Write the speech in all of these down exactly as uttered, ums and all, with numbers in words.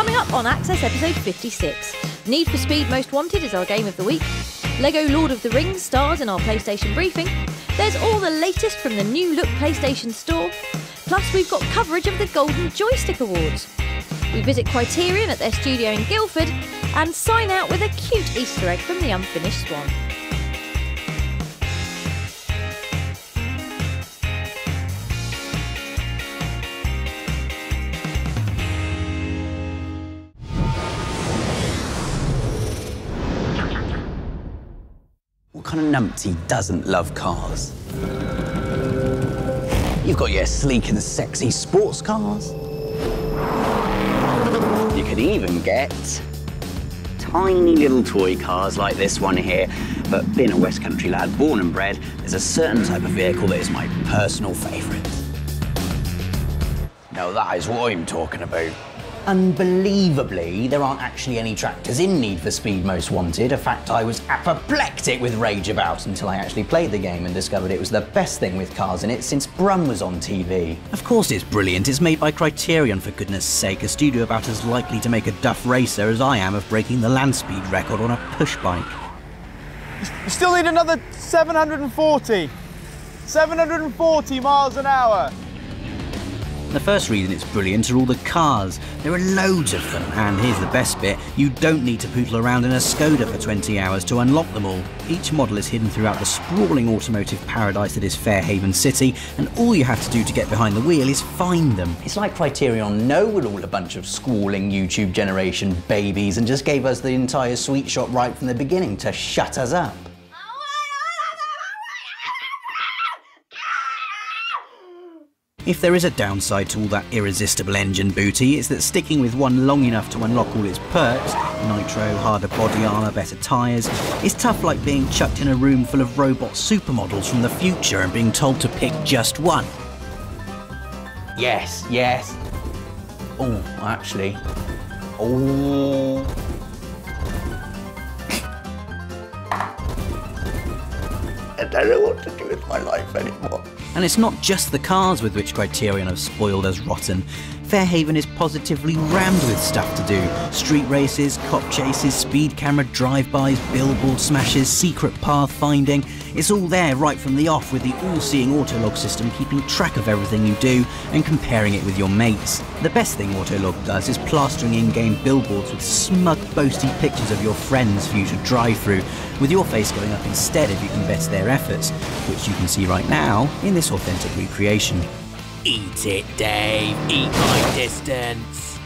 Coming up on Access episode fifty-six, Need for Speed Most Wanted is our game of the week, Lego Lord of the Rings stars in our PlayStation briefing, there's all the latest from the new look PlayStation store, plus we've got coverage of the Golden Joystick Awards. We visit Criterion at their studio in Guildford and sign out with a cute Easter egg from the Unfinished Swan. What kind of numpty doesn't love cars? You've got your sleek and sexy sports cars. You could even get tiny little toy cars like this one here. But being a West Country lad, born and bred, there's a certain type of vehicle that is my personal favourite. Now that is what I'm talking about. Unbelievably, there aren't actually any tractors in Need for Speed Most Wanted, a fact I was apoplectic with rage about until I actually played the game and discovered it was the best thing with cars in it since Brum was on T V. Of course it's brilliant, it's made by Criterion for goodness sake, a studio about as likely to make a duff racer as I am of breaking the land speed record on a push bike. You still need another seven hundred forty. seven hundred forty miles an hour. The first reason it's brilliant are all the cars. There are loads of them, and here's the best bit, you don't need to poodle around in a Skoda for twenty hours to unlock them all. Each model is hidden throughout the sprawling automotive paradise that is Fairhaven City, and all you have to do to get behind the wheel is find them. It's like Criterion know it all, a bunch of squalling YouTube generation babies, and just gave us the entire sweet shop right from the beginning to shut us up. If there is a downside to all that irresistible engine booty, it's that sticking with one long enough to unlock all its perks, nitro, harder body armour, better tyres, is tough like being chucked in a room full of robot supermodels from the future and being told to pick just one. Yes, yes. Oh, actually. Oh. I don't know what to do with my life anymore. And it's not just the cars with which Criterion have spoiled us rotten. Fairhaven is positively rammed with stuff to do. Street races, cop chases, speed camera drive-bys, billboard smashes, secret path finding. It's all there right from the off with the all-seeing Autolog system keeping track of everything you do and comparing it with your mates. The best thing Autolog does is plastering in-game billboards with smug, boasty pictures of your friends for you to drive through, with your face going up instead if you can bet their efforts, which you can see right now in this authentic recreation. Eat it, Dave. Eat my distance.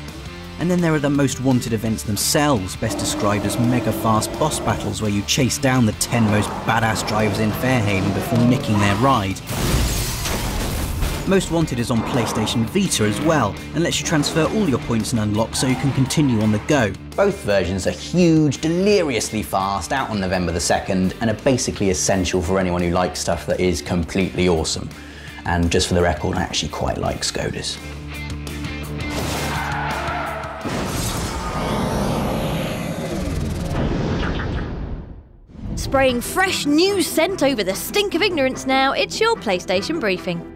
And then there are the most wanted events themselves, best described as mega-fast boss battles where you chase down the ten most badass drivers in Fairhaven before nicking their ride. Most Wanted is on PlayStation Vita as well, and lets you transfer all your points and unlocks so you can continue on the go. Both versions are huge, deliriously fast, out on November the second, and are basically essential for anyone who likes stuff that is completely awesome. And just for the record, I actually quite like Skodas. Spraying fresh news scent over the stink of ignorance now, it's your PlayStation briefing.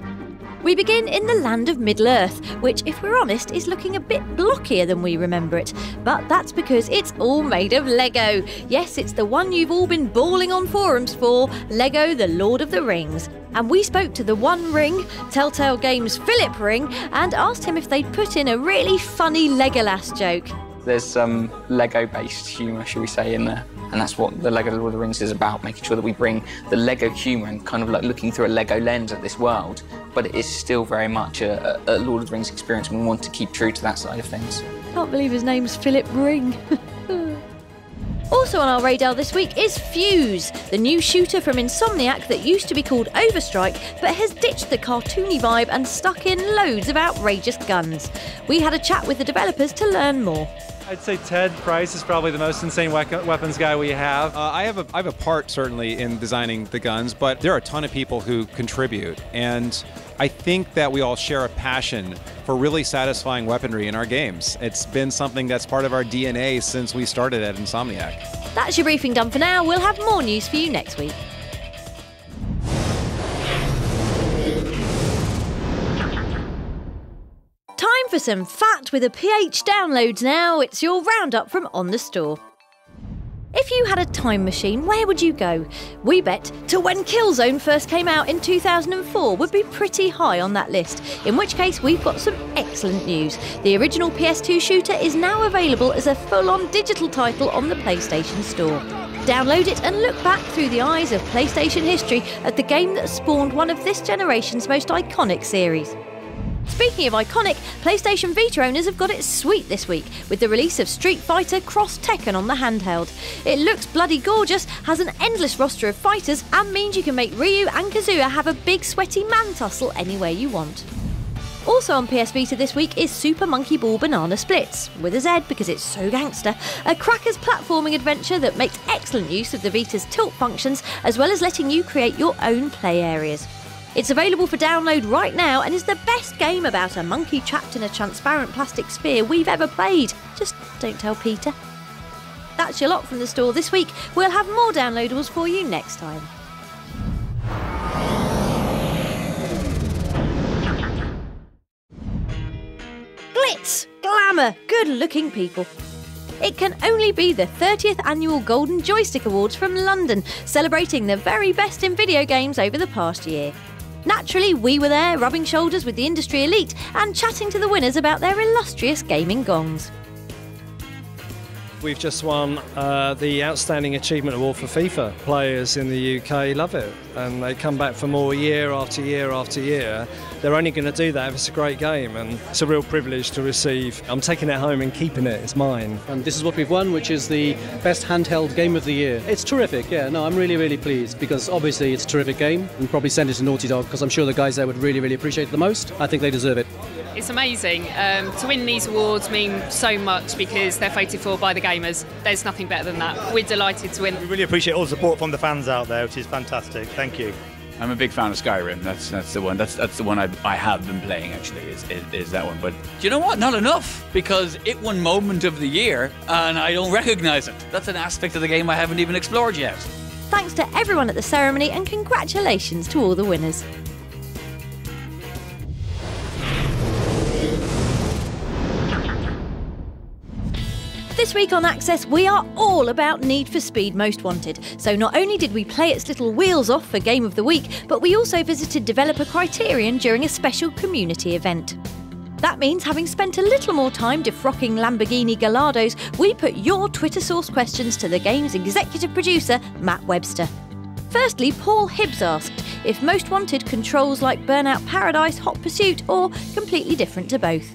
We begin in the land of Middle-earth, which, if we're honest, is looking a bit blockier than we remember it. But that's because it's all made of Lego. Yes, it's the one you've all been bawling on forums for, Lego the Lord of the Rings. And we spoke to the One Ring, Telltale Games' Philip Ring, and asked him if they'd put in a really funny Legolas joke. There's some Lego-based humour, shall we say, in there. And that's what the Lego Lord of the Rings is about, making sure that we bring the Lego humour and kind of like looking through a Lego lens at this world. But it is still very much a, a Lord of the Rings experience, and we want to keep true to that side of things. Can't believe his name's Philip Ring. Also on our radar this week is Fuse, the new shooter from Insomniac that used to be called Overstrike, but has ditched the cartoony vibe and stuck in loads of outrageous guns. We had a chat with the developers to learn more. I'd say Ted Price is probably the most insane we weapons guy we have. Uh, I have a, I have a part, certainly, in designing the guns, but there are a ton of people who contribute. And I think that we all share a passion for really satisfying weaponry in our games. It's been something that's part of our D N A since we started at Insomniac. That's your briefing done for now. We'll have more news for you next week. Time for some fat with a pH downloads now. It's your roundup from On The Store. If you had a time machine, where would you go? We bet to when Killzone first came out in two thousand four would be pretty high on that list, in which case we've got some excellent news. The original P S two shooter is now available as a full-on digital title on the PlayStation Store. Download it and look back through the eyes of PlayStation history at the game that spawned one of this generation's most iconic series. Speaking of iconic, PlayStation Vita owners have got it sweet this week with the release of Street Fighter X Tekken on the handheld. It looks bloody gorgeous, has an endless roster of fighters and means you can make Ryu and Kazuya have a big sweaty man tussle anywhere you want. Also on P S Vita this week is Super Monkey Ball Banana Splitz, with a Z because it's so gangster, a cracker's platforming adventure that makes excellent use of the Vita's tilt functions as well as letting you create your own play areas. It's available for download right now and is the best game about a monkey trapped in a transparent plastic sphere we've ever played. Just don't tell Peter. That's your lot from the store this week. We'll have more downloadables for you next time. Glitz! Glamour! Good-looking people. It can only be the thirtieth annual Golden Joystick Awards from London, celebrating the very best in video games over the past year. Naturally, we were there rubbing shoulders with the industry elite and chatting to the winners about their illustrious gaming gongs. We've just won uh, the Outstanding Achievement Award for FIFA. Players in the U K love it and they come back for more year after year after year. They're only going to do that if it's a great game, and it's a real privilege to receive. I'm taking it home and keeping it, it's mine. And this is what we've won, which is the Best Handheld Game of the Year. It's terrific, yeah, no, I'm really, really pleased because obviously it's a terrific game and probably send it to Naughty Dog because I'm sure the guys there would really, really appreciate it the most. I think they deserve it. It's amazing. Um, to win these awards means so much because they're voted for by the gamers. There's nothing better than that. We're delighted to win. We really appreciate all the support from the fans out there, which is fantastic. Thank you. I'm a big fan of Skyrim. That's that's the one. That's that's the one I I have been playing actually. Is, is is that one? But you know what? Not enough because it won Moment of the Year, and I don't recognise it. That's an aspect of the game I haven't even explored yet. Thanks to everyone at the ceremony, and congratulations to all the winners. This week on Access, we are all about Need for Speed Most Wanted. So not only did we play its little wheels off for Game of the Week, but we also visited developer Criterion during a special community event. That means having spent a little more time defrocking Lamborghini Gallados, we put your Twitter source questions to the game's executive producer, Matt Webster. Firstly, Paul Hibbs asked if Most Wanted controls like Burnout Paradise, Hot Pursuit, or completely different to both.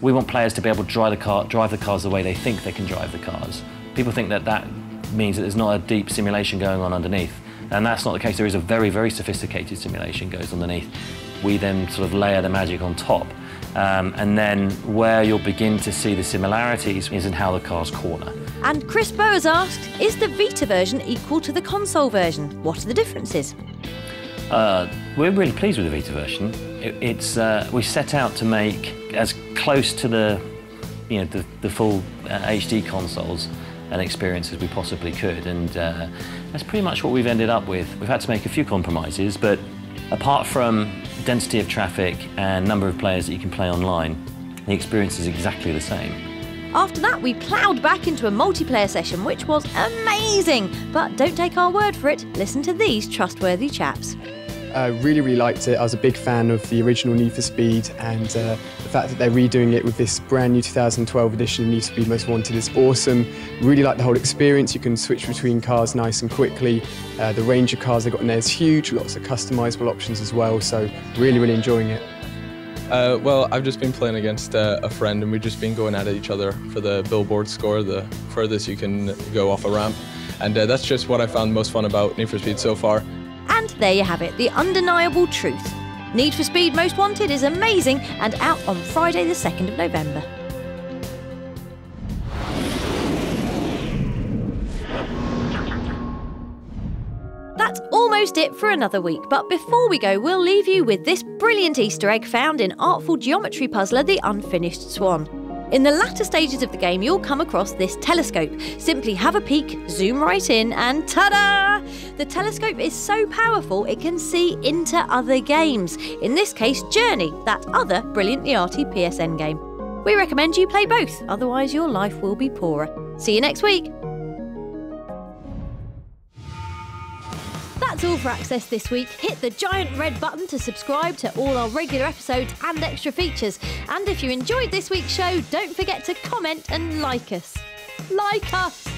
We want players to be able to drive the, car, drive the cars the way they think they can drive the cars. People think that that means that there's not a deep simulation going on underneath, and that's not the case. There is a very, very sophisticated simulation goes underneath. We then sort of layer the magic on top, um, and then where you'll begin to see the similarities is in how the cars corner. And Chris Bowers asked, is the Vita version equal to the console version? What are the differences? Uh, we're really pleased with the Vita version. It, it's, uh, we set out to make as close to the, you know, the, the full uh, H D consoles and experience as we possibly could, and uh, that's pretty much what we've ended up with. We've had to make a few compromises, but apart from density of traffic and number of players that you can play online, the experience is exactly the same. After that, we ploughed back into a multiplayer session, which was amazing. But don't take our word for it. Listen to these trustworthy chaps. I really, really liked it. I was a big fan of the original Need for Speed, and uh, the fact that they're redoing it with this brand new two thousand twelve edition of Need for Speed Most Wanted is awesome. Really like the whole experience. You can switch between cars nice and quickly. Uh, the range of cars they've got in there is huge, lots of customisable options as well, so really, really enjoying it. Uh, well, I've just been playing against uh, a friend, and we've just been going at each other for the billboard score, the furthest you can go off a ramp, and uh, that's just what I found most fun about Need for Speed so far. And there you have it, the undeniable truth. Need for Speed Most Wanted is amazing and out on Friday the second of November. That's almost it for another week, but before we go, we'll leave you with this brilliant Easter egg found in artful geometry puzzler The Unfinished Swan. In the latter stages of the game, you'll come across this telescope. Simply have a peek, zoom right in, and ta-da! The telescope is so powerful it can see into other games. In this case, Journey, that other brilliantly arty P S N game. We recommend you play both, otherwise your life will be poorer. See you next week! That's all for Access this week. Hit the giant red button to subscribe to all our regular episodes and extra features. And if you enjoyed this week's show, don't forget to comment and like us. Like us!